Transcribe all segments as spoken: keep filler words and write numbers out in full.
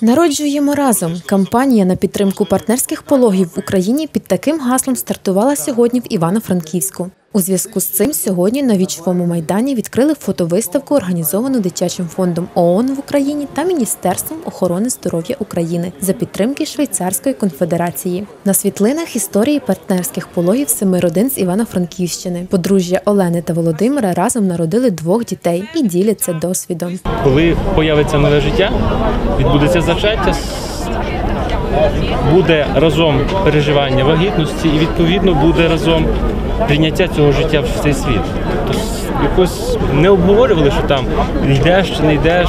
Народжуємо разом. Кампанія на підтримку партнерських пологів в Україні під таким гаслом стартувала сьогодні в Івано-Франківську. У зв'язку з цим сьогодні на Вічовому Майдані відкрили фотовиставку, організовану Дитячим фондом ООН в Україні та Міністерством охорони здоров'я України за підтримки Швейцарської конфедерації. На світлинах історії партнерських пологів семи родин з Івано-Франківщини. Подружжя Олени та Володимира разом народили двох дітей і діляться досвідом. Коли появиться нове життя, відбудеться зачаття, буде разом переживання вагітності і, відповідно, буде разом прийняття цього життя в цей світ. Тож якось не обговорювали, що там йдеш чи не йдеш.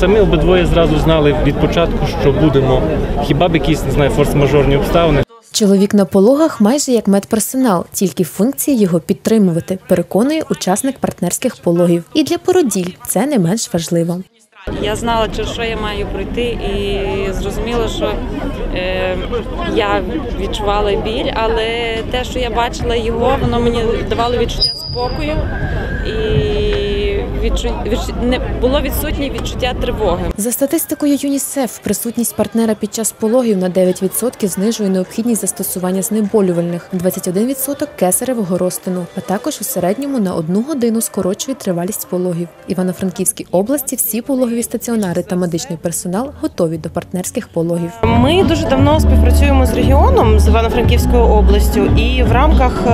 Самі обидвоє зразу знали від початку, що будемо. Хіба б якісь, не знаю, форс-мажорні обставини. Чоловік на пологах майже як медперсонал, тільки функції його підтримувати, переконує учасник партнерських пологів. І для породіль це не менш важливо. Я знала, що я маю пройти, і зрозуміла, що е, я відчувала біль, але те, що я бачила його, воно мені давало відчуття спокою, і відчу... відчу... не було відсутнє відчуття тривоги. За статистикою ЮНІСЕФ, присутність партнера під час пологів на дев'ять відсотків знижує необхідність застосування знеболювальних, двадцять один відсоток кесаревого розтину, а також у середньому на одну годину скорочує тривалість пологів. Івано-Франківській області всі пологи стаціонари та медичний персонал готові до партнерських пологів. Ми дуже давно співпрацюємо з регіоном, з Івано-Франківською областю, і в рамках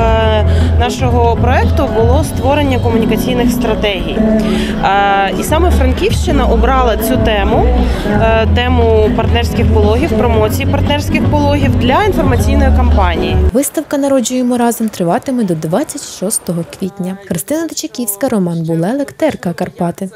нашого проекту було створення комунікаційних стратегій. І саме Франківщина обрала цю тему, тему партнерських пологів, промоції партнерських пологів для інформаційної кампанії. Виставка «Народжуємо разом» триватиме до двадцять шостого квітня. Кристина Тачаківська, Роман Булелик, Терка Карпати.